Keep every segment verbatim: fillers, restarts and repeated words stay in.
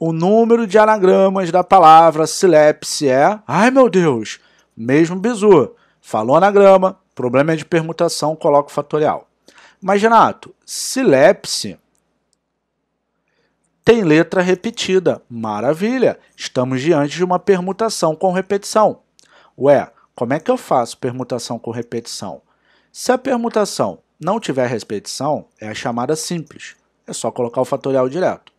O número de anagramas da palavra silepse é... Ai, meu Deus! Mesmo bizu. Falou anagrama, problema é de permutação, coloca o fatorial. Mas, Renato, silepse tem letra repetida. Maravilha! Estamos diante de uma permutação com repetição. Ué, como é que eu faço permutação com repetição? Se a permutação não tiver repetição, é a chamada simples. É só colocar o fatorial direto.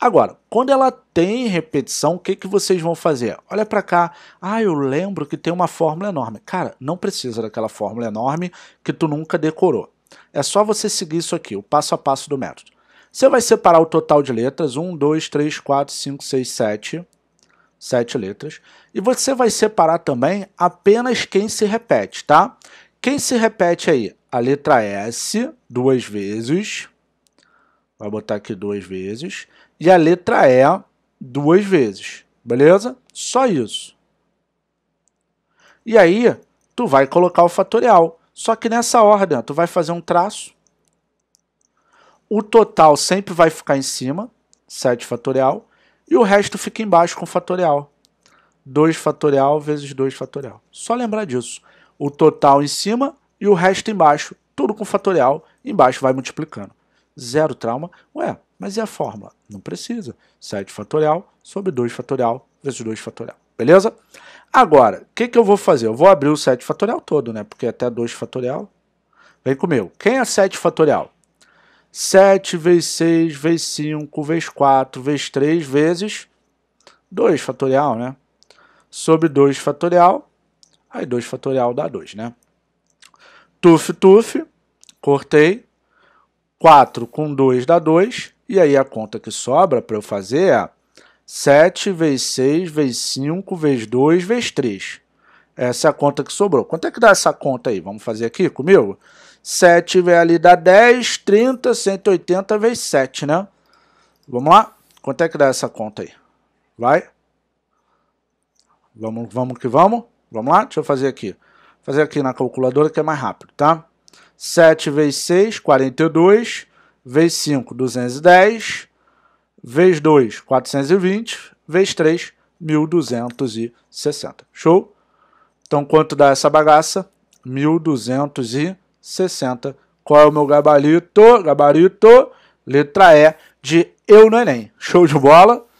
Agora, quando ela tem repetição, o que, que vocês vão fazer? Olha para cá. Ah, eu lembro que tem uma fórmula enorme. Cara, não precisa daquela fórmula enorme que tu nunca decorou. É só você seguir isso aqui, o passo a passo do método. Você vai separar o total de letras, um, dois, três, quatro, cinco, seis, sete, sete letras. E você vai separar também apenas quem se repete, tá? Quem se repete aí? A letra S, duas vezes. Vai botar aqui duas vezes. E a letra E, duas vezes. Beleza? Só isso. E aí, tu vai colocar o fatorial. Só que nessa ordem, tu vai fazer um traço. O total sempre vai ficar em cima, sete fatorial. E o resto fica embaixo com fatorial. dois fatorial vezes dois fatorial. Só lembrar disso. O total em cima e o resto embaixo. Tudo com fatorial. Embaixo vai multiplicando. Zero trauma. Ué, mas e a fórmula? Não precisa. sete fatorial sobre dois fatorial vezes dois fatorial. Beleza? Agora, o que, que eu vou fazer? Eu vou abrir o sete fatorial todo, né? Porque até dois fatorial. Vem comigo. Quem é sete fatorial? sete vezes seis, vezes cinco, vezes quatro, vezes três, vezes dois fatorial, né? Sobre dois fatorial. Aí dois fatorial dá dois, né? Tuf, tuf. Cortei. quatro com dois dá dois, e aí a conta que sobra para eu fazer é sete vezes seis, vezes cinco, vezes dois, vezes três. Essa é a conta que sobrou. Quanto é que dá essa conta aí? Vamos fazer aqui comigo? sete vezes ali dá dez, trinta, cento e oitenta vezes sete, né? Vamos lá? Quanto é que dá essa conta aí? Vai? Vamos, vamos que vamos? Vamos lá? Deixa eu fazer aqui. Vou fazer aqui na calculadora que é mais rápido, tá? sete vezes seis, quarenta e dois, vezes cinco, duzentos e dez, vezes dois, quatrocentos e vinte, vezes três, mil duzentos e sessenta. Show? Então, quanto dá essa bagaça? mil duzentos e sessenta. Qual é o meu gabarito? Gabarito, letra E de Eu no Enem. Show de bola?